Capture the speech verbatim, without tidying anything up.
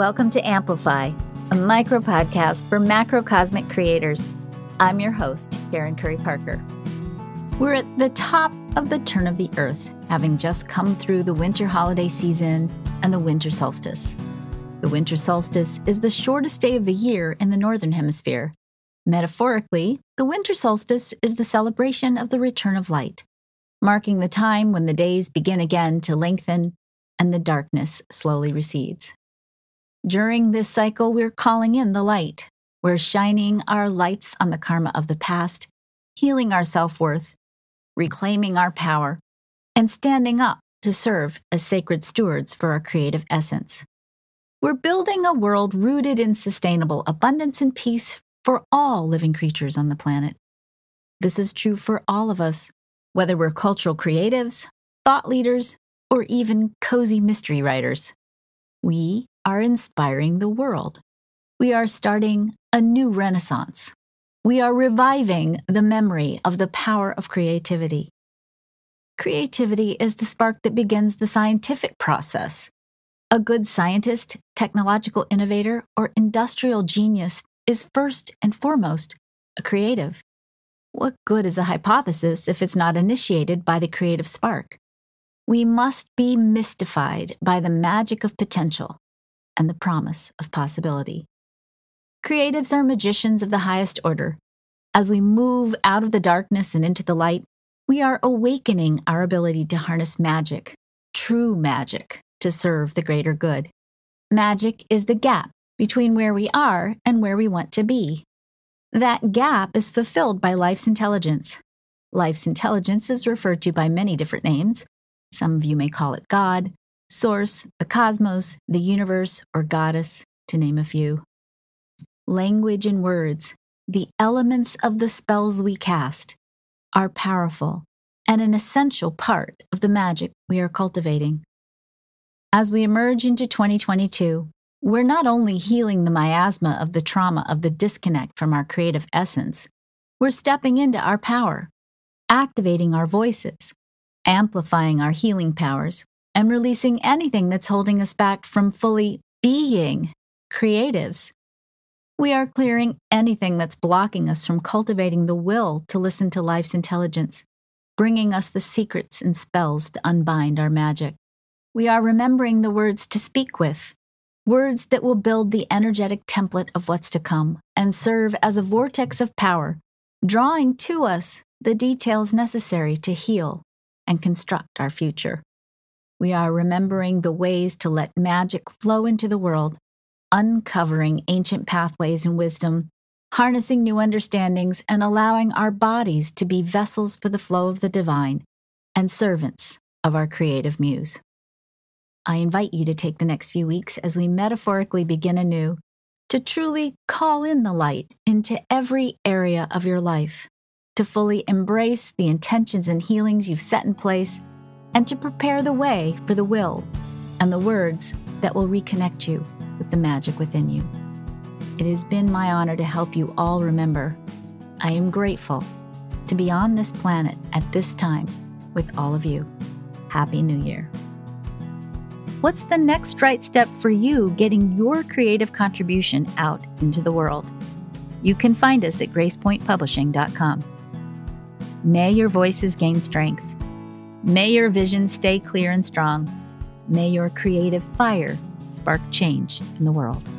welcome to Amplify, a micro-podcast for macrocosmic creators. I'm your host, Karen Curry-Parker. We're at the top of the turn of the Earth, having just come through the winter holiday season and the winter solstice. The winter solstice is the shortest day of the year in the Northern Hemisphere. Metaphorically, the winter solstice is the celebration of the return of light, marking the time when the days begin again to lengthen and the darkness slowly recedes. During this cycle, we're calling in the light. We're shining our lights on the karma of the past, healing our self-worth, reclaiming our power, and standing up to serve as sacred stewards for our creative essence. We're building a world rooted in sustainable abundance and peace for all living creatures on the planet. This is true for all of us, whether we're cultural creatives, thought leaders, or even cozy mystery writers. We are inspiring the world. We are starting a new renaissance. We are reviving the memory of the power of creativity. Creativity is the spark that begins the scientific process. A good scientist, technological innovator, or industrial genius is first and foremost a creative. What good is a hypothesis if it's not initiated by the creative spark? We must be mystified by the magic of potential and the promise of possibility. Creatives are magicians of the highest order. As we move out of the darkness and into the light, we are awakening our ability to harness magic, true magic, to serve the greater good. Magic is the gap between where we are and where we want to be. That gap is fulfilled by life's intelligence. Life's intelligence is referred to by many different names. Some of you may call it God, Source, the cosmos, the universe, or goddess, to name a few. Language and words, the elements of the spells we cast, are powerful and an essential part of the magic we are cultivating. As we emerge into twenty twenty-two, we're not only healing the miasma of the trauma of the disconnect from our creative essence, we're stepping into our power, activating our voices, amplifying our healing powers, and releasing anything that's holding us back from fully being creatives. We are clearing anything that's blocking us from cultivating the will to listen to life's intelligence, bringing us the secrets and spells to unbind our magic. We are remembering the words to speak with, words that will build the energetic template of what's to come and serve as a vortex of power, drawing to us the details necessary to heal and construct our future. We are remembering the ways to let magic flow into the world, uncovering ancient pathways and wisdom, harnessing new understandings, and allowing our bodies to be vessels for the flow of the divine and servants of our creative muse. I invite you to take the next few weeks as we metaphorically begin anew to truly call in the light into every area of your life, to fully embrace the intentions and healings you've set in place, and to prepare the way for the will and the words that will reconnect you with the magic within you. It has been my honor to help you all remember. I am grateful to be on this planet at this time with all of you. Happy New Year. What's the next right step for you getting your creative contribution out into the world? You can find us at gracepoint publishing dot com. May your voices gain strength. May your vision stay clear and strong. May your creative fire spark change in the world.